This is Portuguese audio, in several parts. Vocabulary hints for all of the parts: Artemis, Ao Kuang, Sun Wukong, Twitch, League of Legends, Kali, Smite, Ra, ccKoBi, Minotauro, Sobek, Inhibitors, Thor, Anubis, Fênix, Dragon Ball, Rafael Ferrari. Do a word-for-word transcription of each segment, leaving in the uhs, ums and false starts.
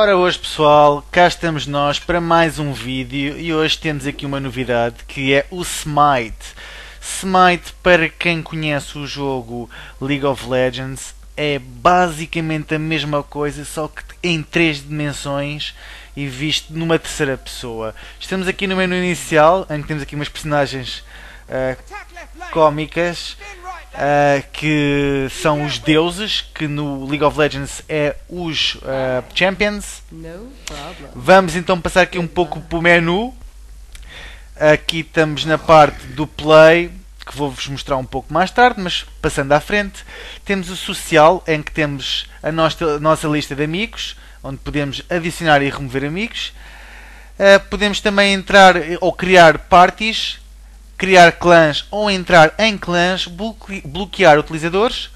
Ora, hoje pessoal, cá estamos nós para mais um vídeo e hoje temos aqui uma novidade que é o Smite. Smite, para quem conhece o jogo League of Legends, é basicamente a mesma coisa, só que em três dimensões e visto numa terceira pessoa. Estamos aqui no menu inicial, em que temos aqui umas personagens uh, cómicas, Uh, que são os deuses, que no League of Legends é os uh, Champions. Vamos então passar aqui um pouco para o menu. Aqui estamos na parte do Play, que vou-vos mostrar um pouco mais tarde, mas passando à frente. Temos o Social, em que temos a nossa, a nossa lista de amigos, onde podemos adicionar e remover amigos. Uh, podemos também entrar ou criar parties, criar clãs ou entrar em clãs, bloquear utilizadores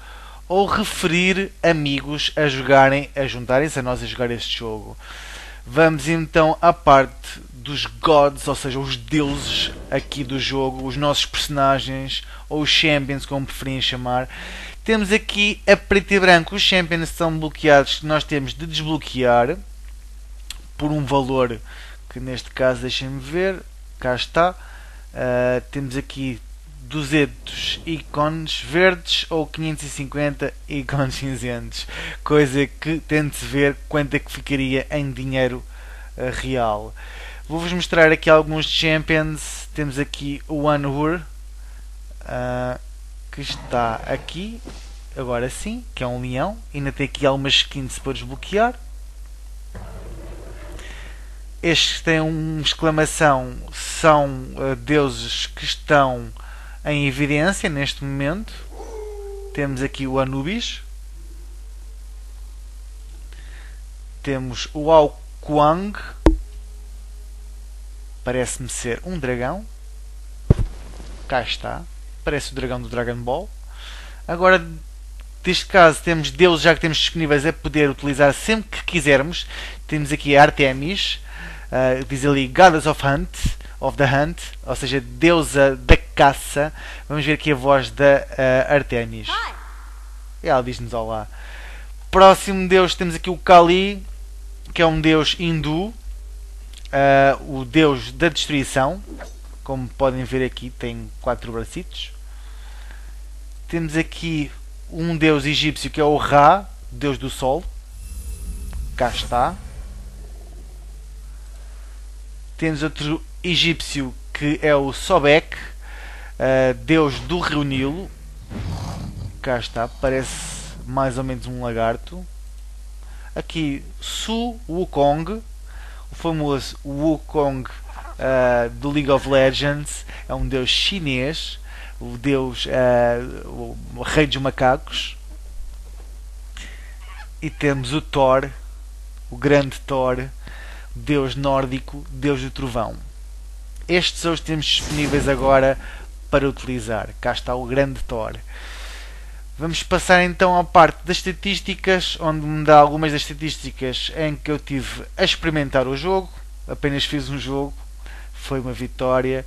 ou referir amigos a jogarem, a juntarem-se a nós a jogar este jogo. Vamos então à parte dos gods, ou seja, os deuses aqui do jogo, os nossos personagens ou os champions, como preferirem chamar. Temos aqui a preto e branco, os champions são bloqueados, que nós temos de desbloquear por um valor que neste caso, deixem-me ver, cá está. Uh, temos aqui duzentos ícones verdes ou quinhentos e cinquenta ícones cinzentos, coisa que tente-se ver quanto é que ficaria em dinheiro uh, real. Vou-vos mostrar aqui alguns champions. Temos aqui o Anubis, uh, que está aqui, agora sim, que é um leão. Ainda tem aqui algumas skins para desbloquear. Estes têm uma exclamação, são uh, deuses que estão em evidência neste momento. Temos aqui o Anubis. Temos o Ao Kuang. Parece-me ser um dragão. Cá está. Parece o dragão do Dragon Ball. Agora, neste caso, temos deuses já que temos disponíveis a poder utilizar sempre que quisermos. Temos aqui a Artemis. Uh, diz ali Goddess of Hunt, of the Hunt, ou seja, deusa da caça. Vamos ver aqui a voz da uh, Artemis. E ela diz-nos olá. Próximo deus temos aqui o Kali, que é um deus hindu, uh, o deus da destruição. Como podem ver aqui, tem quatro bracitos. Temos aqui um deus egípcio que é o Ra, deus do sol. Cá está. Temos outro egípcio que é o Sobek, uh, deus do rio Nilo. Cá está, parece mais ou menos um lagarto. Aqui, Sun Wukong, o famoso Wukong uh, do League of Legends. É um deus chinês, o deus uh, o rei dos macacos. E temos o Thor, o grande Thor, deus nórdico, deus do trovão. Estes são os que temos disponíveis agora para utilizar. Cá está o grande Thor. Vamos passar então à parte das estatísticas, onde me dá algumas das estatísticas em que eu tive a experimentar o jogo. Apenas fiz um jogo, foi uma vitória,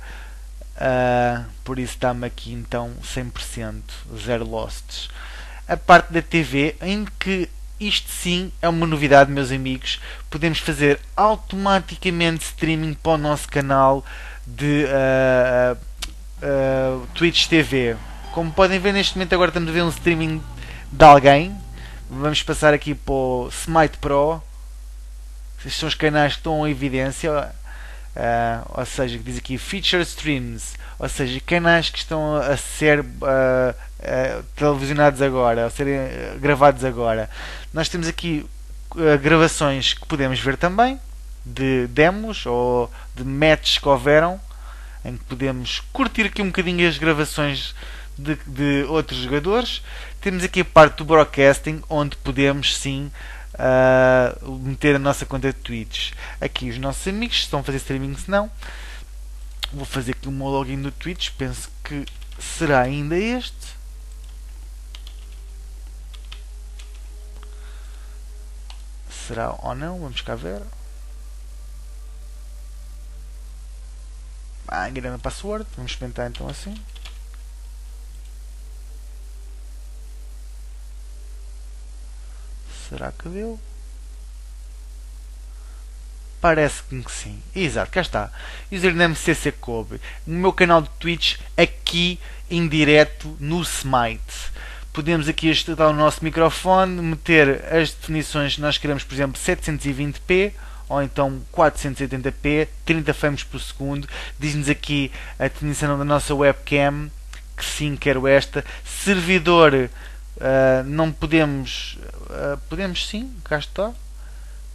uh, por isso dá-me aqui então cem por cento, zero losses. A parte da T V, em que isto sim é uma novidade, meus amigos. Podemos fazer automaticamente streaming para o nosso canal de uh, uh, Twitch T V. Como podem ver, neste momento agora estamos a ver um streaming de alguém. Vamos passar aqui para o Smite Pro. Estes são os canais que estão em evidência. Uh, ou seja, que diz aqui Feature Streams. Ou seja, canais que estão a ser... Uh, Uh, televisionados agora, ou serem uh, gravados agora. Nós temos aqui uh, gravações que podemos ver também, de demos ou de matches que houveram, em que podemos curtir aqui um bocadinho as gravações de, de outros jogadores. Temos aqui a parte do broadcasting, onde podemos sim uh, meter a nossa conta de Twitch. Aqui os nossos amigos estão a fazer streaming, se não. Vou fazer aqui um login do Twitch, penso que será ainda este. Será ou não? Vamos cá ver. Ah, enganei a password. Vamos experimentar então assim. Será que deu? Parece-me que sim. Exato, cá está. Username ccKoBi. No meu canal de Twitch, aqui em direto no Smite. Podemos aqui ajustar o nosso microfone, meter as definições que nós queremos, por exemplo, setecentos e vinte p ou então quatrocentos e oitenta p, trinta frames por segundo. Diz-nos aqui a definição da nossa webcam, que sim, quero esta. Servidor, uh, não podemos... Uh, podemos sim, cá está.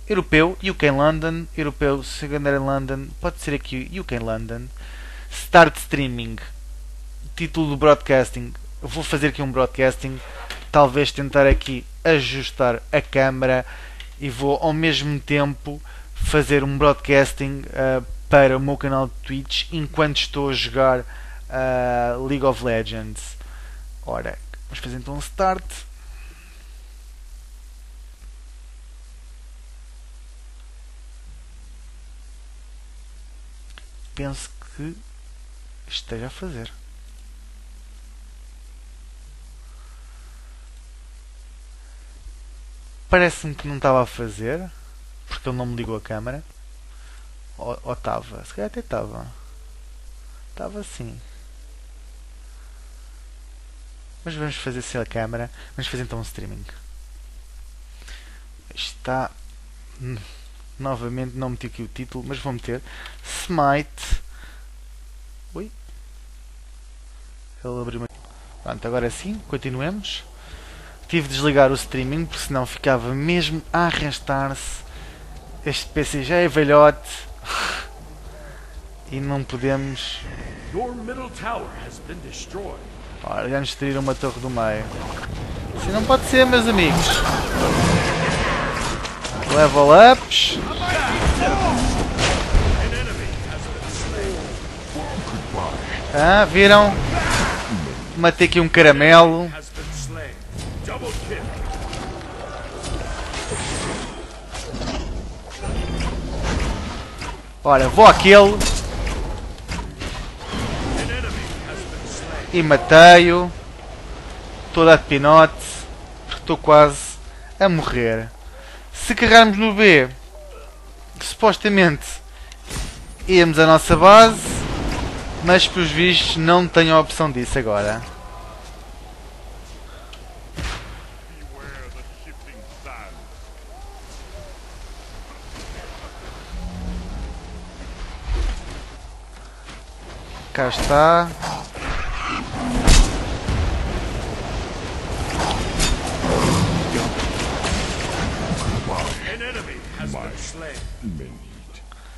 Europeu, U K London, Europeu, Secondary London, pode ser aqui U K London. Start Streaming, título do broadcasting, eu vou fazer aqui um broadcasting, talvez tentar aqui ajustar a câmera e vou ao mesmo tempo fazer um broadcasting uh, para o meu canal de Twitch enquanto estou a jogar uh, League of Legends. Ora, vamos fazer então um Start. Penso que esteja a fazer. Parece-me que não estava a fazer, porque ele não me ligou a câmera. Ou, ou estava? Se calhar até estava. Estava sim. Mas vamos fazer sem a câmera. Vamos fazer então um streaming. Está... Novamente não meti aqui o título, mas vou meter Smite. Ui. Ele abriu uma... Pronto, agora sim, continuemos. Tive de desligar o streaming, porque senão ficava mesmo a arrastar-se. Este P C já é velhote. E não podemos... Ora, já nos destruíram uma torre do meio. Assim não pode ser, meus amigos. Level ups. Ah, viram? Matei aqui um caramelo. Ora, vou àquele. E matei-o. Estou a dar de pinote. Porque estou quase a morrer. Se carrarmos no B, supostamente íamos à nossa base, mas pelos vistos não tenho a opção disso agora. Cá está.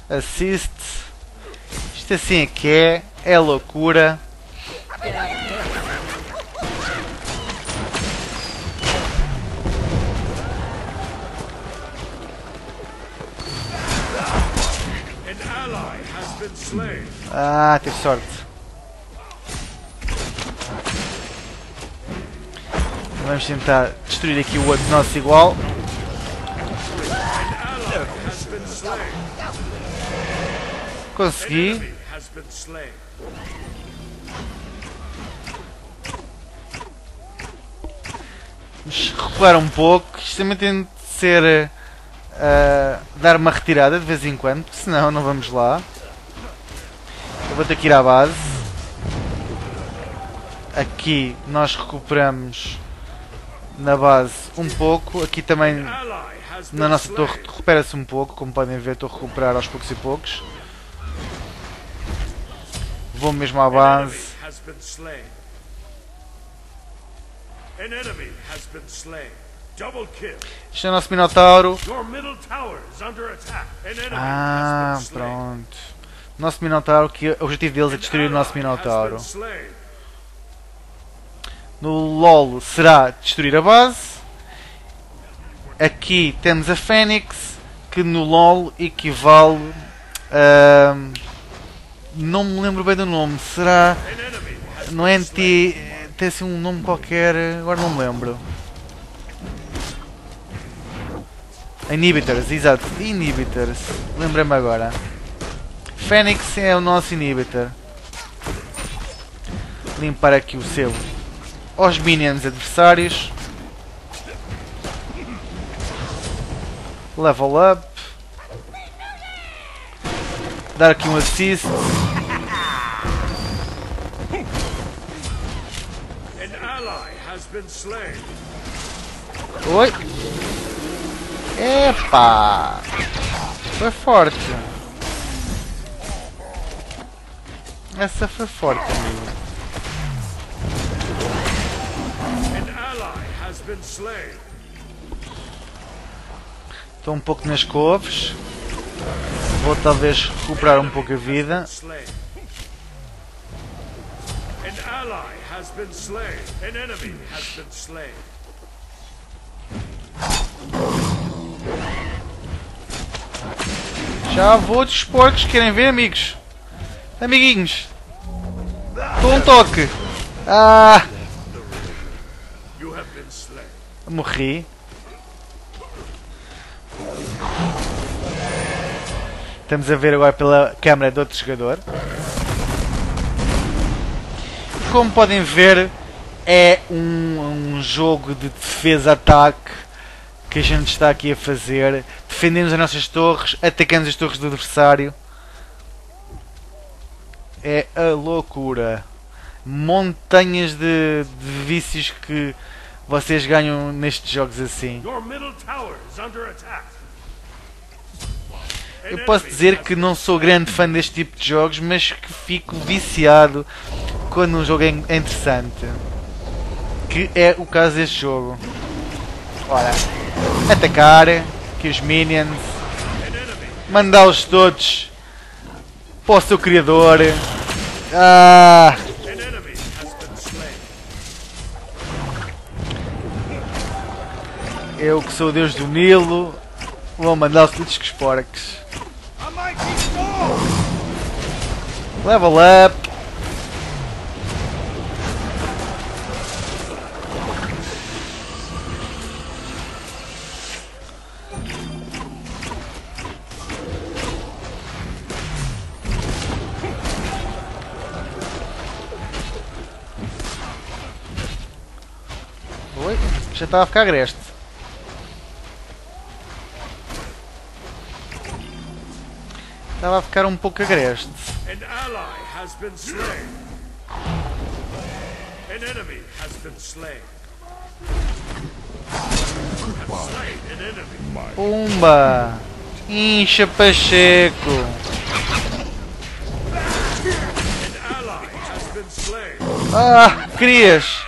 Assist. Isto assim é que é, é loucura. Ah, teve sorte. Vamos tentar destruir aqui o outro nosso igual. Consegui. Vamos recuar um pouco. Isto também tem de ser uh, dar uma retirada de vez em quando, senão não vamos lá. Eu vou ter que ir à base. Aqui nós recuperamos na base um pouco. Aqui também na nossa torre recupera-se um pouco. Como podem ver, estou a recuperar aos poucos e poucos. Vou mesmo à base. Este é o nosso Minotauro. Ah, pronto. Nosso Minotauro, que o objetivo deles é destruir o nosso Minotauro. No LOL será destruir a base. Aqui temos a Fênix, que no LOL equivale a... Não me lembro bem do nome, será... Não é anti... Tem assim um nome qualquer, agora não me lembro. Inhibitors, exato. Inhibitors, lembra-me agora. Fênix é o nosso inhibitor. Limpar aqui o selo aos minions adversários. Level up. Dar aqui um assist. Oi. Epa! Foi forte. Essa foi forte, amigo. Estou um pouco nas couves. Vou talvez recuperar um pouco a vida. Já vou dispor que querem ver, amigos. Amiguinhos. Estou um toque. Ah! Morri. Estamos a ver agora pela câmera do outro jogador. Como podem ver, é um, um jogo de defesa-ataque que a gente está aqui a fazer. Defendemos as nossas torres, atacamos as torres do adversário. É a loucura. Montanhas de, de vícios que vocês ganham nestes jogos assim. Eu posso dizer que não sou grande fã deste tipo de jogos, mas que fico viciado quando um jogo é interessante. Que é o caso deste jogo. Ora, atacar aqui os minions, mandá-los todos para o seu criador. Ah! Eu que sou o deus do Nilo, vou mandá-los todos que os porcos. Level up! Oi, já estava a ficar agreste. Estava a ficar um pouco agreste. Pumba! Incha Pacheco! Ah! Crias!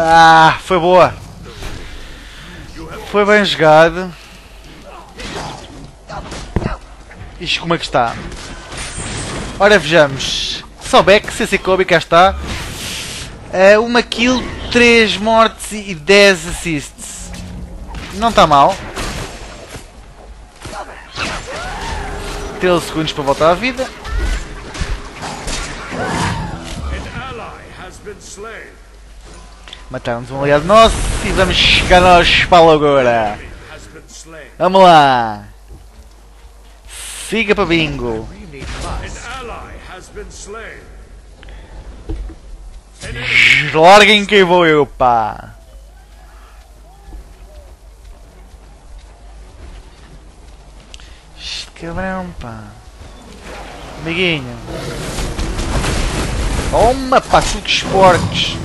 Ah, foi boa. Foi bem jogado. Isto como é que está? Ora, vejamos. Sobek, ccKoBi, cá está. Uh, uma kill, três mortes e dez assists. Não está mal. treze segundos para voltar à vida. Matamos um aliado nosso e vamos chegar nós para agora. Vamos lá. Siga para bingo. Larguem que vou eu, pá. Este cabrão, pá. Amiguinho. Toma, pá, sucos porcos.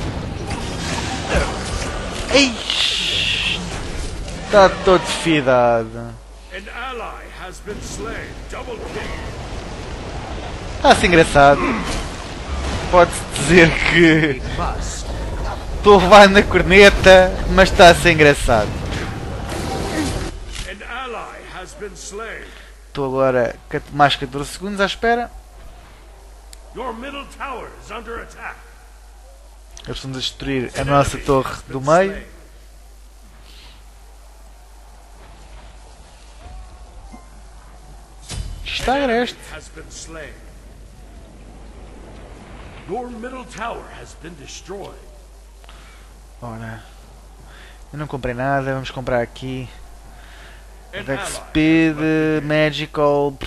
Está todo fidado. Está-se engraçado. Pode-se dizer que estou levando na corneta, mas está-se engraçado. Estou agora mais catorze segundos à espera. Eles estão a destruir a nossa torre do meio. Está agreste. Ora, eu não comprei nada. Vamos comprar aqui Attack Speed, Magical,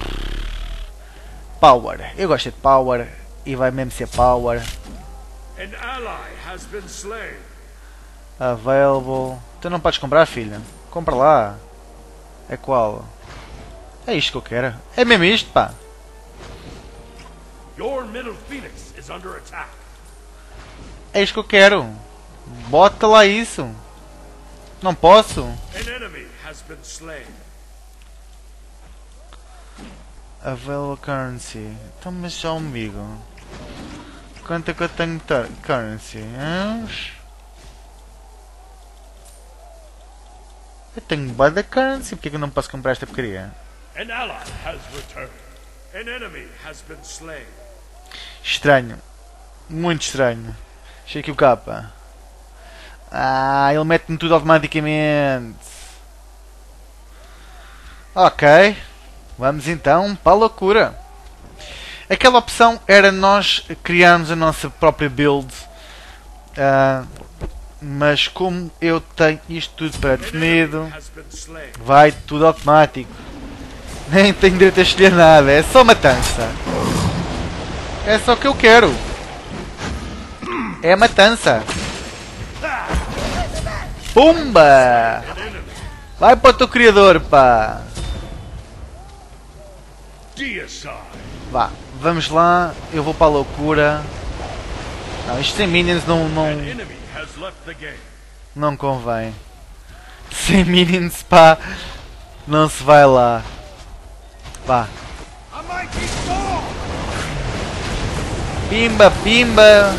Power. Eu gosto de Power e vai mesmo ser Power. An ally has been slain. Available. Tu não podes comprar, filha? Compra lá. É qual? É isto que eu quero. É mesmo isto, pá. Your middle Phoenix is under attack. É isto que eu quero. Bota lá isso. Não posso. An enemy has been slain. Available currency. Então, mas já comigo. Quanto é que eu tenho de currency? Hã? Eu tenho buy da currency. Porquê que eu não posso comprar esta porcaria? An ally has returned. An enemy has been slain. Estranho. Muito estranho. Achei aqui o capa. Ah, ele mete-me tudo automaticamente. Ok. Vamos então para a loucura. Aquela opção era nós criarmos a nossa própria build. Uh, mas como eu tenho isto tudo para definido, vai tudo automático. Nem tenho direito a escolher nada, é só matança. É só o que eu quero. É matança. Pumba! Vai para o teu criador, pá! Vá, vamos lá, eu vou para a loucura. Não, isto sem minions não, não... não convém. Sem minions, pá, não se vai lá. Vá. Pimba, pimba.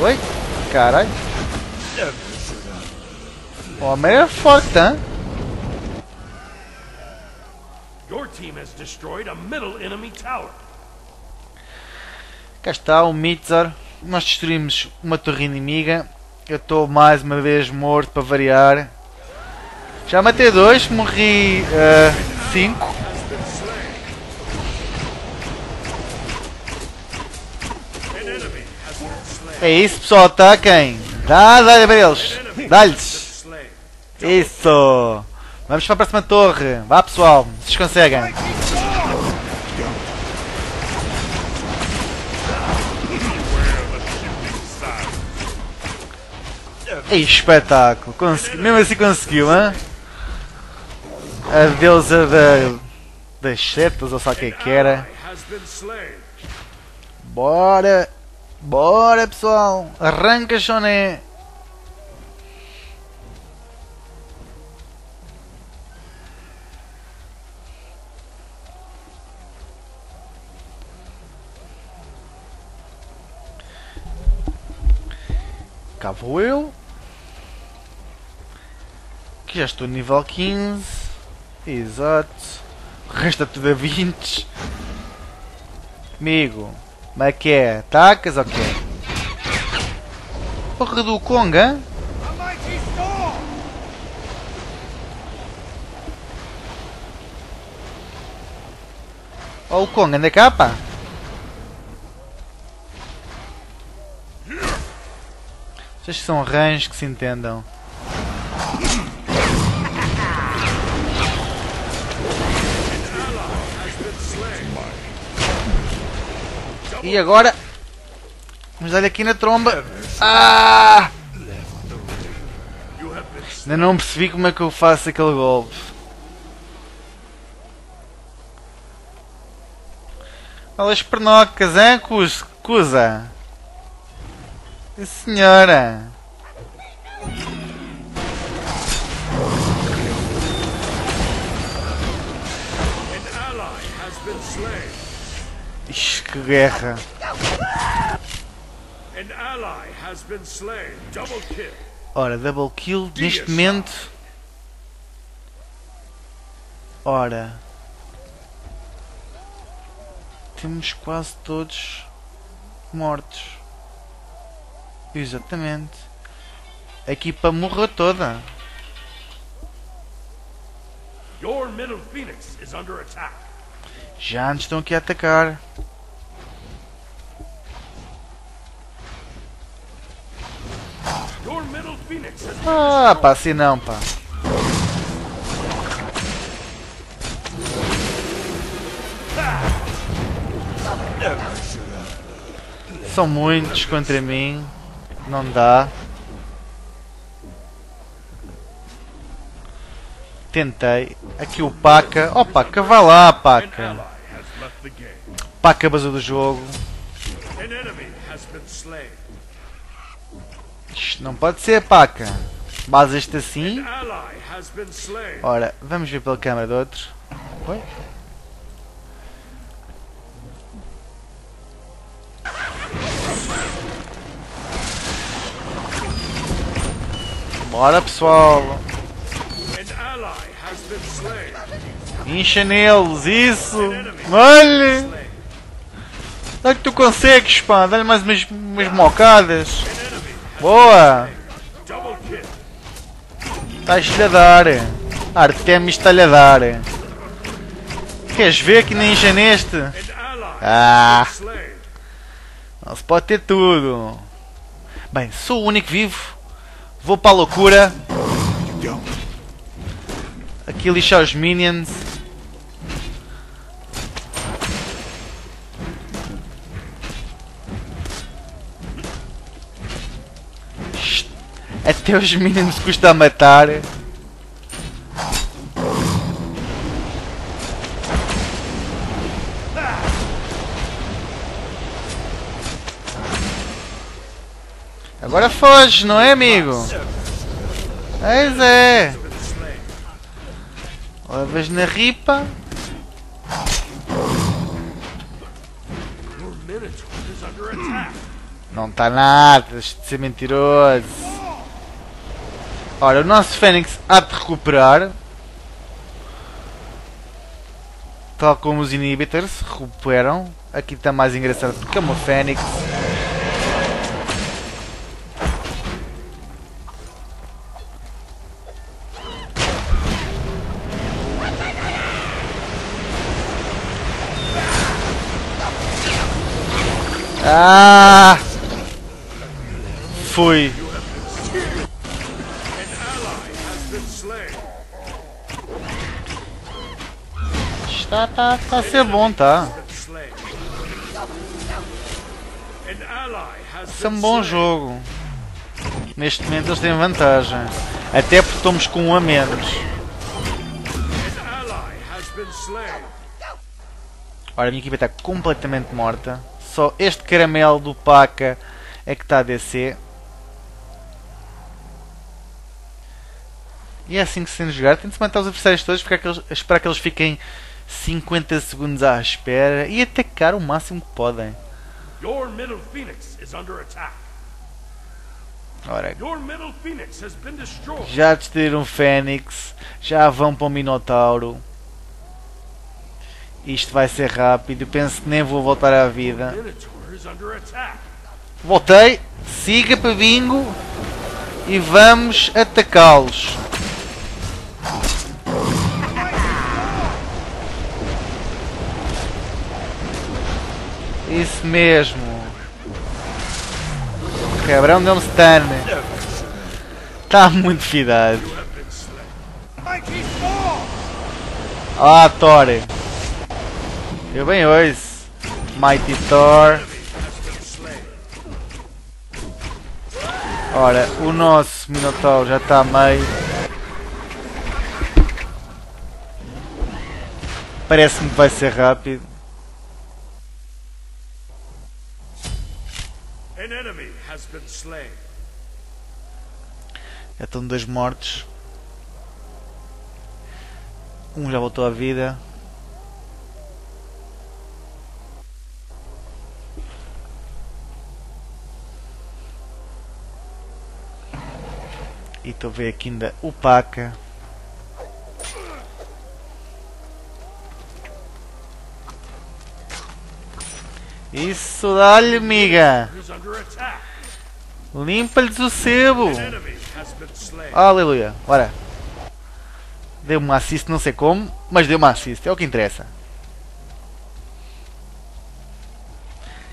Oi? Caralho. O homem é forte, hein? Your team has destroyed a middle enemy tower. Cá está o Mitzar. Nós destruímos uma torre inimiga. Eu estou mais uma vez morto para variar. Já matei dois, morri uh, cinco. É isso, pessoal, ataquem! Dá, dá-lhe para eles! Dá-lhes! Isso! Vamos para a próxima torre! Vá, pessoal! Vocês conseguem! É espetáculo! Consegui... Mesmo assim conseguiu, hein? A deusa da... das setas, ou só o que é que era. Bora! Bora, pessoal! Arranca, Shoné! Cá vou eu. Que já estou no nível quinze. Exato. Resta tudo a vinte. Amigo. Mas que é? Tacas ou que é? Porra do Kong, hein? Ó, o Kong, anda cá, pá! Vocês são ranjos que se entendam. E agora vamos dar-lhe aqui na tromba. Ah! Ainda não percebi como é que eu faço aquele golpe. Olha as pernocas, hein, cusa? Senhora! Ixi, que guerra! Ora, double kill neste momento. Ora, temos quase todos mortos. Exatamente. A equipa morreu toda. Your middle Phoenix is under attack. Já nos estão aqui a atacar. Ah, pá, assim não, pá. São muitos contra mim. Não dá. Tentei. Aqui o Paca. Oh Paca, vá lá Paca. Paca vazou do jogo. Isto não pode ser Paca. Basas-te assim. Ora, vamos ver pela câmara do outro. Oi? Bora pessoal. Incha neles, isso! Olha! Dá que tu consegues, pá! Dá-lhe mais umas, umas mocadas! Boa! Estás-lhe a dar! Artemis está-lhe a dar! Queres ver que nem incha neste? Ah! Não se pode ter tudo! Bem, sou o único vivo! Vou para a loucura! Aqui lixar os minions. Até os minions custa a matar. Agora foge, não é, amigo? Pois é. Levas na ripa. Não está nada, deixa de ser mentiroso. Ora, o nosso Fênix há de recuperar. Tal como os Inhibitors recuperam. Aqui está mais engraçado porque é o Fênix. Ah! Fui! Está, tá, tá a ser bom, tá? Isso é um bom jogo. Neste momento eles têm vantagem. Até porque estamos com um a menos. Ora, a minha equipa está completamente morta. Só este caramelo do Paca é que está a D C. E é assim que se tem de jogar. Tem de se matar os adversários todos, ficar que eles, esperar que eles fiquem cinquenta segundos à espera e atacar o máximo que podem. Ora, já destruíram um Fênix, já vão para o Minotauro. Isto vai ser rápido, penso que nem vou voltar à vida. Voltei, siga para bingo e vamos atacá-los. Isso mesmo. O cabrão deu-me stun. Está muito fidado. Ah, Thor. Eu bem hoje, Mighty Thor. Ora, o nosso Minotauro já está a meio. Parece-me que vai ser rápido. Já estão dois mortos. Um já voltou à vida. E estou a ver aqui ainda o Paca. Isso, dá-lhe, amiga. Limpa-lhes o sebo. Aleluia. Ora. Deu uma assist, não sei como, mas deu uma assist. É o que interessa.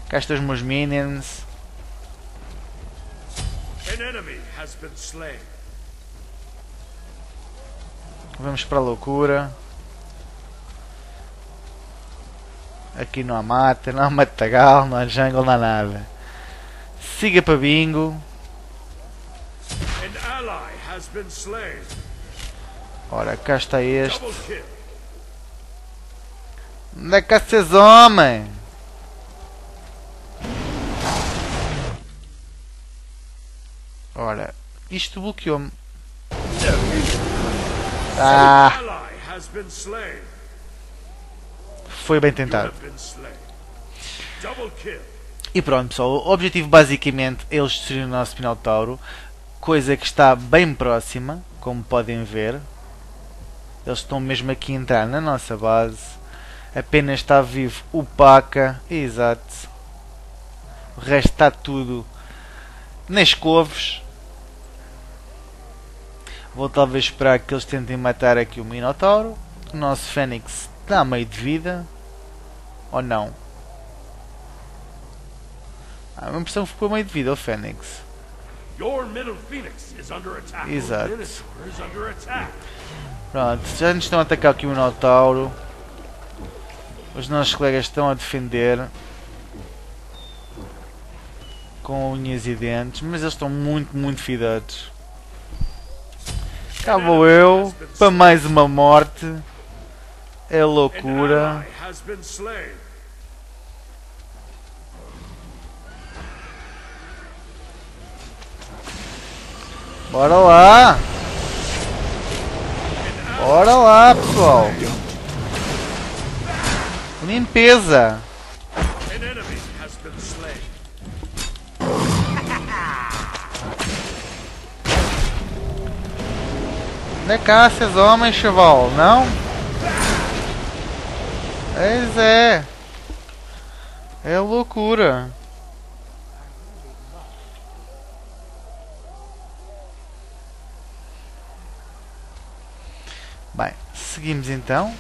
Cá estão os meus minions. Vamos para a loucura. Aqui não há mata, não há matagal, não há jungle, não há nada. Siga para bingo. Ora, cá está este. Onde é que vocês, homem? Ora, isto bloqueou-me. Ah! Foi bem tentado. E pronto, pessoal, o objetivo basicamente é eles destruírem o nosso Minotauro, coisa que está bem próxima, como podem ver. Eles estão mesmo aqui a entrar na nossa base. Apenas está vivo o Paca, exato. O resto está tudo nas couves. Vou talvez esperar que eles tentem matar aqui o Minotauro. O nosso Fênix está a meio de vida. Ou não? A minha impressão ficou meio de vida ao Fênix. Exato. Pronto, já nos estão a atacar aqui o Minotauro. Os nossos colegas estão a defender com unhas e dentes, mas eles estão muito, muito fidados. Cá vou eu para mais uma morte. É loucura. Bora lá! Bora lá, pessoal! Limpeza! Não é cá, vocês homens, chaval, não? Pois é! É loucura! Bem, seguimos então.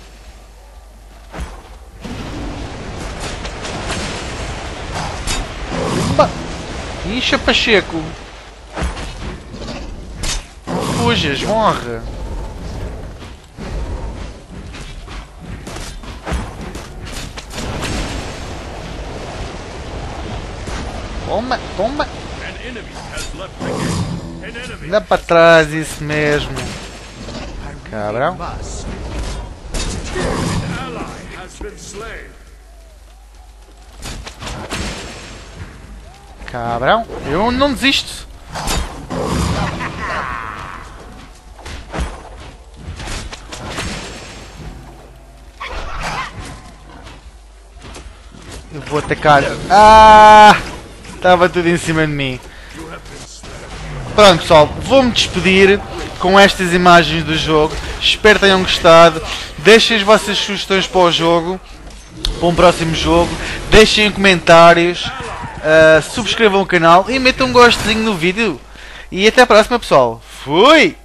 Opa! Ixa Pacheco! Fujas, morre! Toma, toma! Dá para trás, isso mesmo! Cabrão. Cabrão. Eu não desisto. Eu vou atacar. Ah! Estava tudo em cima de mim. Pronto, pessoal. Vou-me despedir com estas imagens do jogo. Espero que tenham gostado. Deixem as vossas sugestões para o jogo, para um próximo jogo. Deixem comentários, uh, subscrevam o canal e metam um gostozinho no vídeo. E até a próxima, pessoal. Fui!